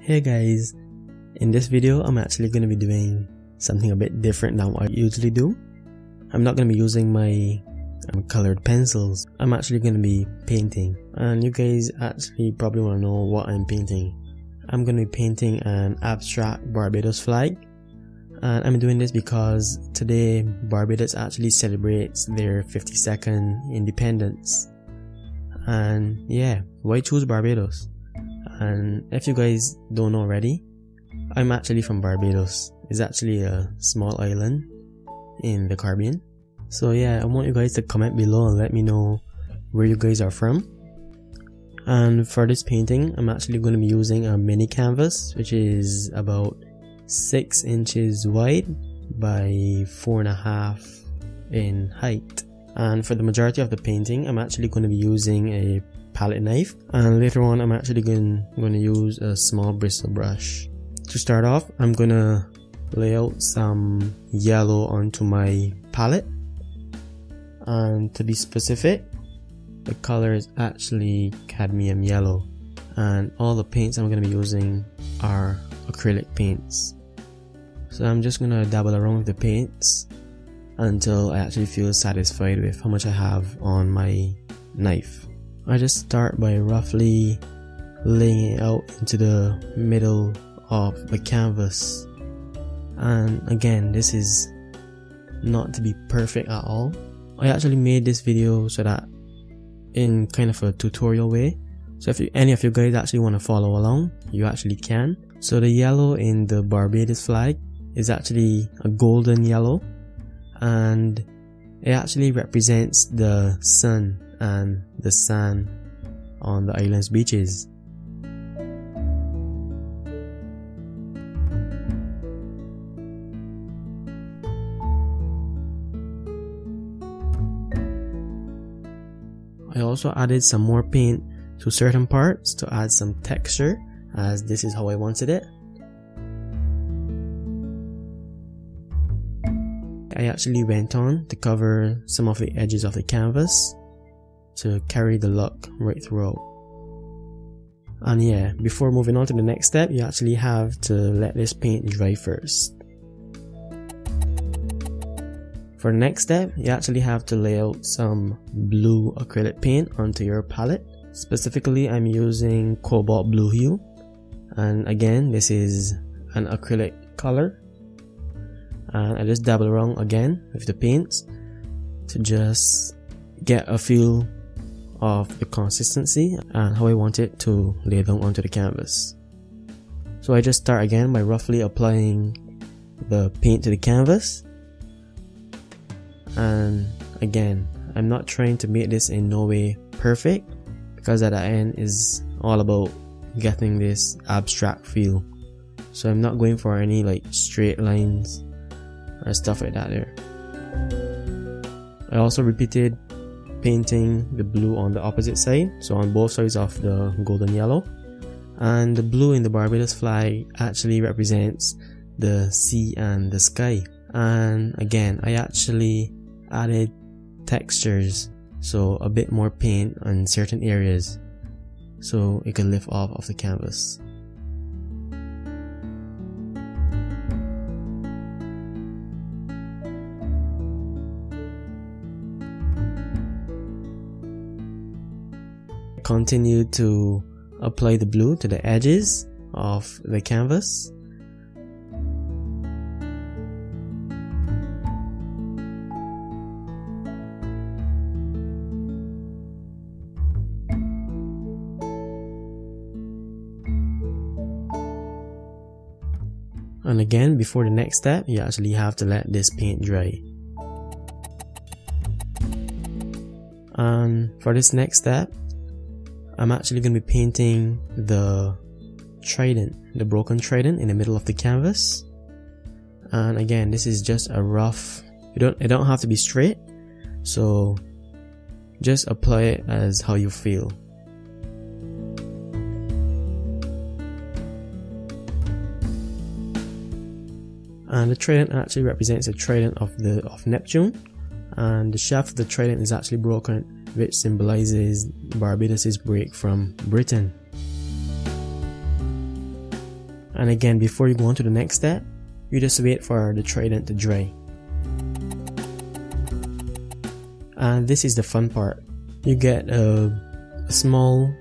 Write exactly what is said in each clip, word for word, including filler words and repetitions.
Hey guys, in this video I'm actually going to be doing something a bit different than what I usually do. I'm not going to be using my um, colored pencils. I'm actually going to be painting, and you guys actually probably want to know what I'm painting. I'm going to be painting an abstract Barbados flag, and I'm doing this because today Barbados actually celebrates their fifty-second independence. And yeah, why choose Barbados? And if you guys don't know already, I'm actually from Barbados. It's actually a small island in the Caribbean. So yeah, I want you guys to comment below and let me know where you guys are from. And for this painting, I'm actually going to be using a mini canvas, which is about six inches wide by four and a half in height. And for the majority of the painting, I'm actually going to be using a palette knife, and later on I'm actually going, going to use a small bristle brush. To start off, I'm going to lay out some yellow onto my palette, and to be specific, the color is actually cadmium yellow, and all the paints I'm going to be using are acrylic paints. So I'm just going to dabble around with the paints until I actually feel satisfied with how much I have on my knife. I just start by roughly laying it out into the middle of the canvas, and again, this is not to be perfect at all. I actually made this video so that in kind of a tutorial way, so if you, any of you guys actually want to follow along, you actually can. So the yellow in the Barbados flag is actually a golden yellow, and it actually represents the sun and the sand on the island's beaches. I also added some more paint to certain parts to add some texture, as this is how I wanted it. I actually went on to cover some of the edges of the canvas to carry the look right throughout. And yeah, before moving on to the next step, you actually have to let this paint dry first. For the next step, you actually have to lay out some blue acrylic paint onto your palette. Specifically, I'm using Cobalt Blue Hue, and again, this is an acrylic color, and I just dabble around again with the paints to just get a feel of the consistency and how I want it to lay down onto the canvas. So I just start again by roughly applying the paint to the canvas, and again, I'm not trying to make this in no way perfect, because at the end is all about getting this abstract feel. So I'm not going for any like straight lines or stuff like that there. I also repeated painting the blue on the opposite side, so on both sides of the golden yellow. And the blue in the Barbados flag actually represents the sea and the sky. And again, I actually added textures, so a bit more paint on certain areas so it could lift off of the canvas. Continue to apply the blue to the edges of the canvas. And again, before the next step, you actually have to let this paint dry. And for this next step, I'm actually going to be painting the trident, the broken trident in the middle of the canvas. And again, this is just a rough, you don't, it don't have to be straight, so just apply it as how you feel. and the trident actually represents a trident of the of Neptune, and the shaft of the trident is actually broken, which symbolizes Barbados's break from Britain. And again, before you go on to the next step, you just wait for the trident to dry. And this is the fun part. You get a, a small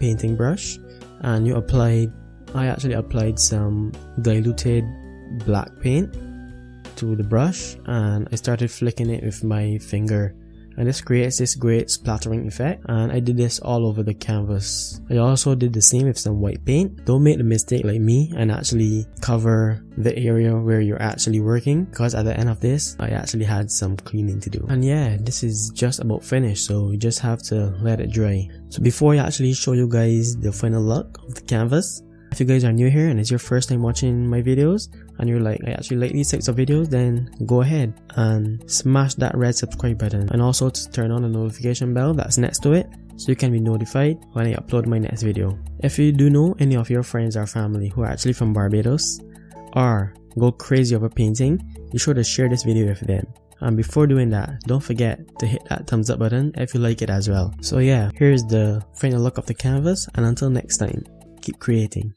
painting brush and you apply, I actually applied some diluted black paint to the brush, and I started flicking it with my finger, and this creates this great splattering effect, and I did this all over the canvas. I also did the same with some white paint. Don't make the mistake like me and actually cover the area where you're actually working, because at the end of this I actually had some cleaning to do. And yeah, this is just about finished, so you just have to let it dry. So before I actually show you guys the final look of the canvas, if you guys are new here and it's your first time watching my videos and you're like, I actually like these types of videos, then go ahead and smash that red subscribe button, and also to turn on the notification bell that's next to it so you can be notified when I upload my next video. If you do know any of your friends or family who are actually from Barbados or go crazy over painting, be sure to share this video with them. And before doing that, don't forget to hit that thumbs up button if you like it as well. So yeah, here's the final look of the canvas, and until next time, keep creating.